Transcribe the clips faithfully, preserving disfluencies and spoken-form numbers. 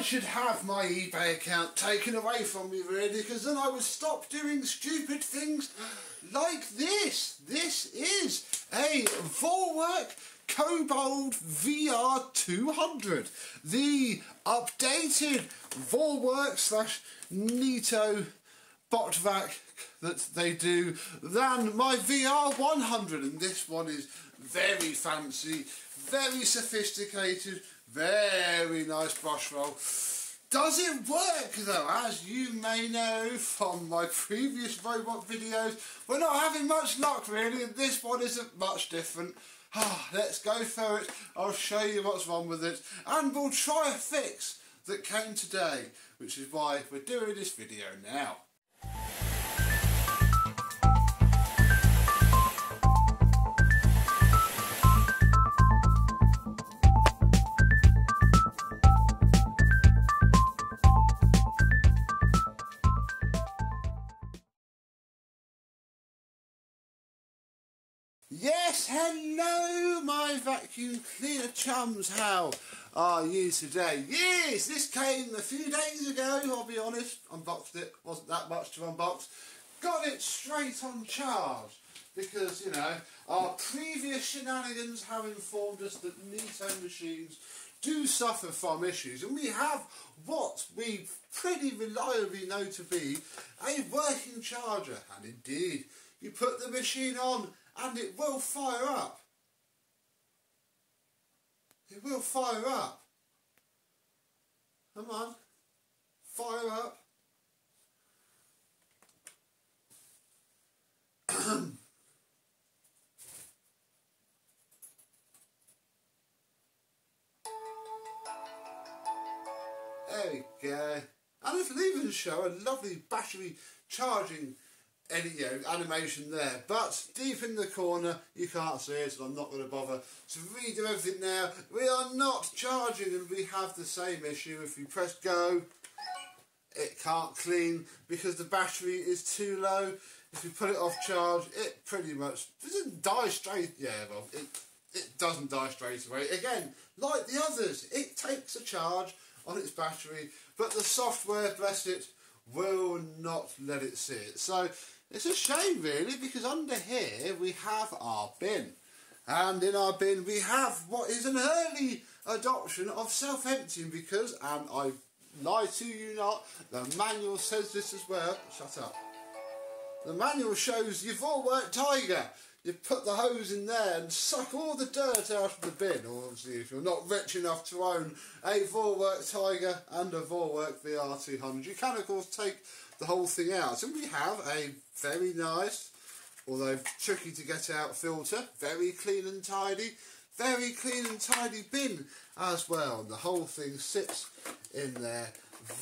I should have my eBay account taken away from me, really, because then I would stop doing stupid things like this. This is a Vorwerk Kobold V R two hundred, the updated Vorwerk slash Neato botvac that they do, than my V R one hundred, and this one is very fancy, very sophisticated, very nice brush roll. Does it work though? As you may know from my previous robot videos, we're not having much luck really, and this one isn't much different. Ah, let's go through it, I'll show you what's wrong with it, and we'll try a fix that came today, which is why we're doing this video now. Yes, hello my vacuum cleaner chums, how are you today? Yes, this came a few days ago, I'll be honest, unboxed it, wasn't that much to unbox. Got it straight on charge, because, you know, our previous shenanigans have informed us that Neato machines do suffer from issues, and we have what we pretty reliably know to be a working charger, and indeed, you put the machine on and it will fire up. It will fire up. Come on. Fire up. There we go. And it'll even show a lovely battery charging Any you know, animation there, but deep in the corner you can't see it, so I'm not going to bother to redo everything now. We are not charging, and we have the same issue. If you press go, it can't clean because the battery is too low. If you put it off charge, it pretty much doesn't die straight. Yeah, well, it it doesn't die straight away. Again, like the others, it takes a charge on its battery, but the software, bless it, will not let it see it. So it's a shame really, because under here we have our bin, and in our bin we have what is an early adoption of self-emptying, because, and I lie to you not, the manual says this as well. Shut up. The manual shows your Vorwerk Tiger. You put the hose in there and suck all the dirt out of the bin, or obviously if you're not rich enough to own a Vorwerk Tiger and a Vorwerk V R two hundred, you can of course take the whole thing out. And we have a very nice, although tricky to get out, filter, very clean and tidy, very clean and tidy bin as well, and the whole thing sits in there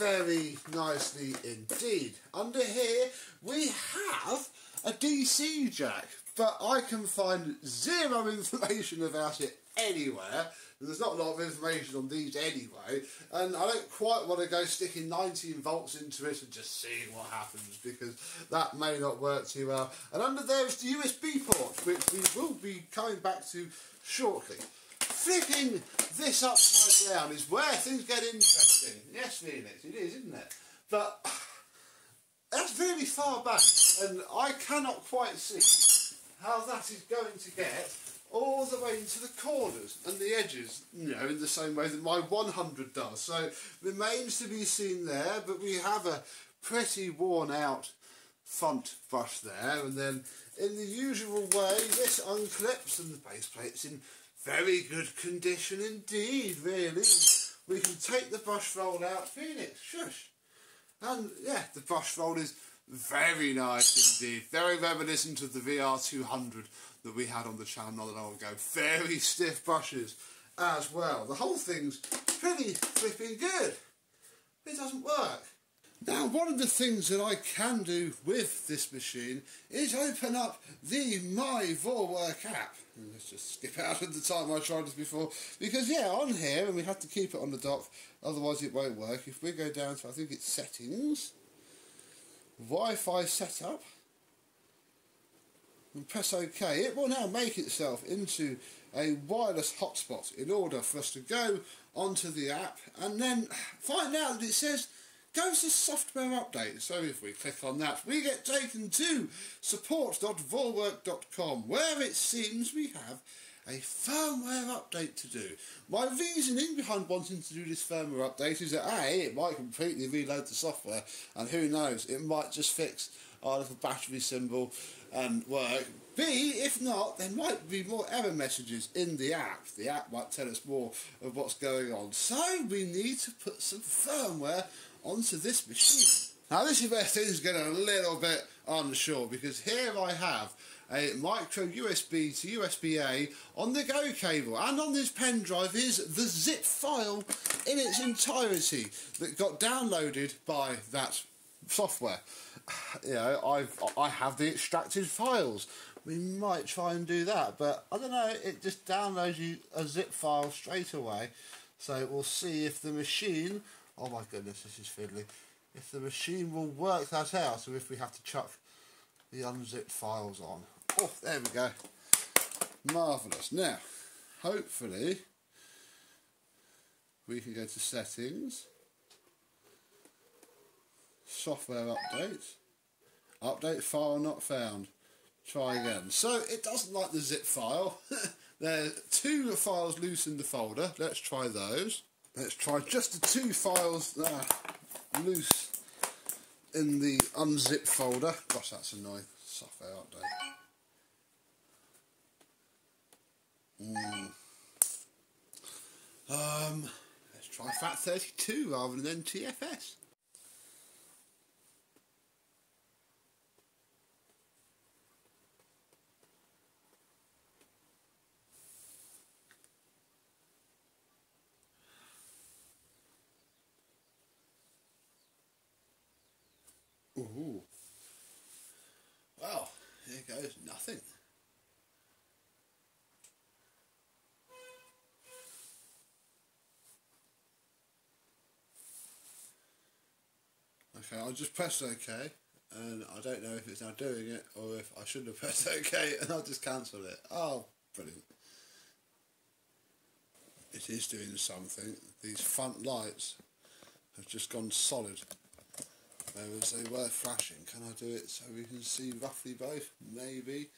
very nicely indeed. Under here we have a D C jack, but I can find zero information about it anywhere. There's not a lot of information on these anyway, and I don't quite want to go sticking nineteen volts into it and just seeing what happens, because that may not work too well. And under there is the U S B port, which we will be coming back to shortly. Flicking this upside down is where things get interesting. Yes, Phoenix, it is, isn't it? But that's really far back, and I cannot quite see how that is going to get all the way into the corners and the edges, you know, in the same way that my one hundred does. So remains to be seen there, but we have a pretty worn out front brush there, and then in the usual way this unclips, and the base plate's in very good condition indeed really. We can take the brush roll out, Phoenix, shush, and yeah, the brush roll is very nice indeed, very reminiscent of the V R two hundred that we had on the channel not that long ago. Very stiff brushes as well. The whole thing's pretty flipping good. It doesn't work. Now, one of the things that I can do with this machine is open up the My Vorwerk app. And let's just skip out of the time I tried this before, because yeah, on here, and we have to keep it on the dock, otherwise it won't work. If we go down to, I think it's settings, Wi-Fi setup, and press OK, it will now make itself into a wireless hotspot in order for us to go onto the app and then find out that it says go to software update. So if we click on that, we get taken to support dot vorwerk dot com, where it seems we have a firmware update to do. My reasoning behind wanting to do this firmware update is that A, it might completely reload the software, and who knows, it might just fix our little battery symbol and work. B, if not, there might be more error messages in the app. The app might tell us more of what's going on. So we need to put some firmware onto this machine. Now this is where things get a little bit unsure, because here I have a micro U S B to U S B A on the go cable, and on this pen drive is the zip file in its entirety that got downloaded by that software. You know, I've, I have the extracted files. We might try and do that, but I don't know, it just downloads you a zip file straight away. So we'll see if the machine, oh my goodness, this is fiddly, if the machine will work that out, or if we have to chuck the unzipped files on. Oh, there we go. Marvellous. Now, hopefully, we can go to settings, software updates, update file not found. Try again. So it doesn't like the zip file. There are two files loose in the folder. Let's try those. Let's try just the two files that are loose in the unzip folder. Gosh, that's annoying. Software update. Mm. Um, let's try FAT thirty-two rather than N T F S. Ooh. Well, here goes nothing. Okay, I'll just press OK, and I don't know if it's now doing it or if I shouldn't have pressed OK, and I'll just cancel it. Oh, brilliant. It is doing something. These front lights have just gone solid, whereas they were flashing. Can I do it so we can see roughly both? Maybe.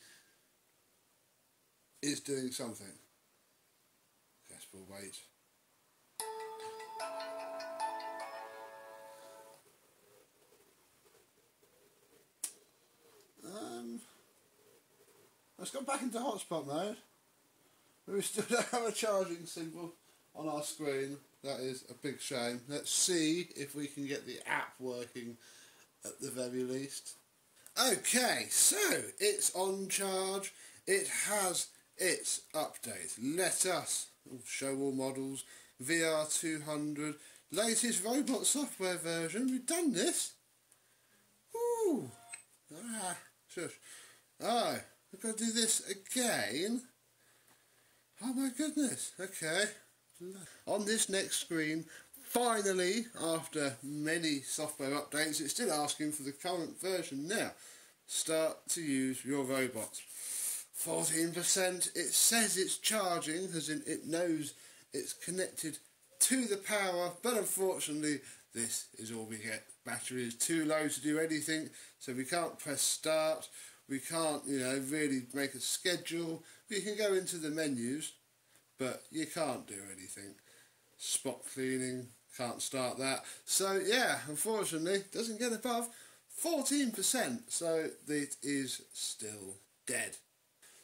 It's doing something. Guess we'll wait. Um, let's go back into hotspot mode. We still don't have a charging symbol on our screen. That is a big shame. Let's see if we can get the app working at the very least. Okay, so it's on charge. It has its update. Let us show all models, V R two hundred, latest robot software version. We've done this. Ooh. Ah, shush. Oh, I've got to do this again. Oh my goodness. Okay. On this next screen, finally, after many software updates, it's still asking for the current version. Now, start to use your robot. fourteen percent, it says it's charging, as in it knows it's connected to the power, but unfortunately, this is all we get. Battery is too low to do anything, so we can't press start, we can't, you know, really make a schedule. We can go into the menus, but you can't do anything. Spot cleaning, can't start that. So yeah, unfortunately, doesn't get above fourteen percent, so it is still dead.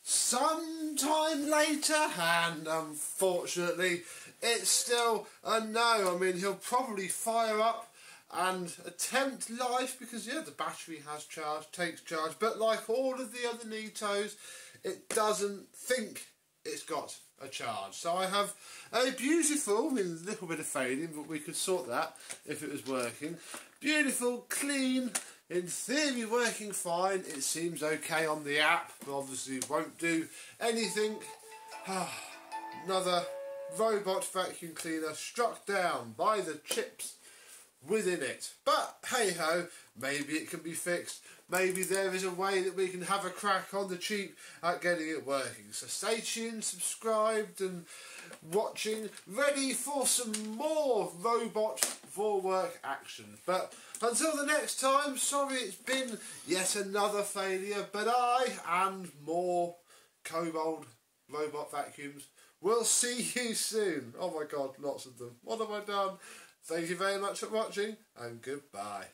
Sometime later, and unfortunately, it's still a no. I mean, he'll probably fire up and attempt life, because yeah, the battery has charge, takes charge, but like all of the other Neatos, it doesn't think it's got a charge. So I have a beautiful, I mean, a little bit of fading, but we could sort that if it was working. Beautiful, clean, in theory working fine. It seems okay on the app, but obviously won't do anything. Another robot vacuum cleaner struck down by the chips within it. But hey ho, maybe it can be fixed. Maybe there is a way that we can have a crack on the cheap at getting it working. So stay tuned, subscribed and watching, ready for some more robot Vorwerk action. But until the next time, sorry it's been yet another failure, but I and more Kobold robot vacuums will see you soon. Oh my god, lots of them. What have I done? Thank you very much for watching and goodbye.